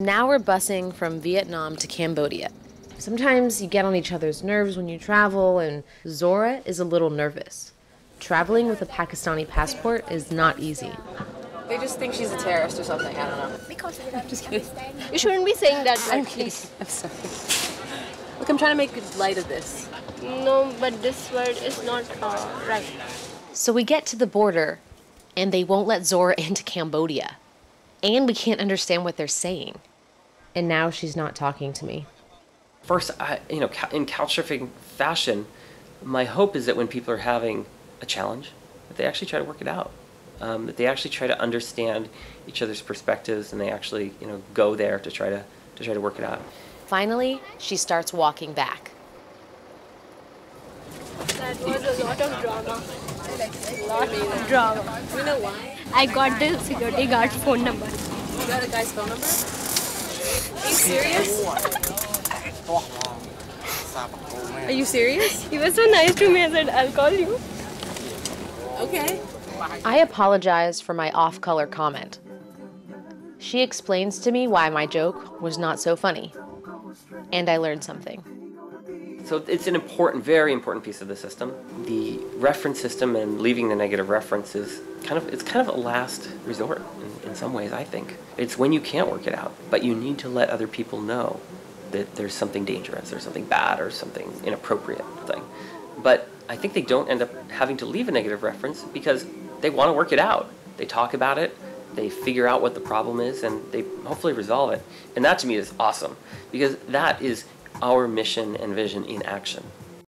Now we're busing from Vietnam to Cambodia. Sometimes you get on each other's nerves when you travel, and Zora is a little nervous. Traveling with a Pakistani passport is not easy. They just think she's a terrorist or something, I don't know. Because I'm just kidding. You shouldn't be saying that. I'm kidding. I'm sorry. Look, I'm trying to make light of this. No, but this word is not right. So we get to the border, and they won't let Zora into Cambodia. And we can't understand what they're saying. And now she's not talking to me. First, in couchsurfing fashion, my hope is that when people are having a challenge, that they actually try to work it out, that they actually try to understand each other's perspectives, and they actually, go there to try to work it out. Finally, she starts walking back. That was a lot of drama. You know why? I got the security guard's phone number. You got a guy's phone number? Are you serious? Are you serious? He was so nice to me. I said, I'll call you. Okay. I apologize for my off-color comment. She explains to me why my joke was not so funny. And I learned something. So it's an important, very important piece of the system. The reference system and leaving the negative reference is kind of a last resort in some ways, I think. It's when you can't work it out, but you need to let other people know that there's something dangerous or something bad or something inappropriate thing. But I think they don't end up having to leave a negative reference because they want to work it out. They talk about it, they figure out what the problem is, and they hopefully resolve it. And that to me is awesome because that is our mission and vision in action.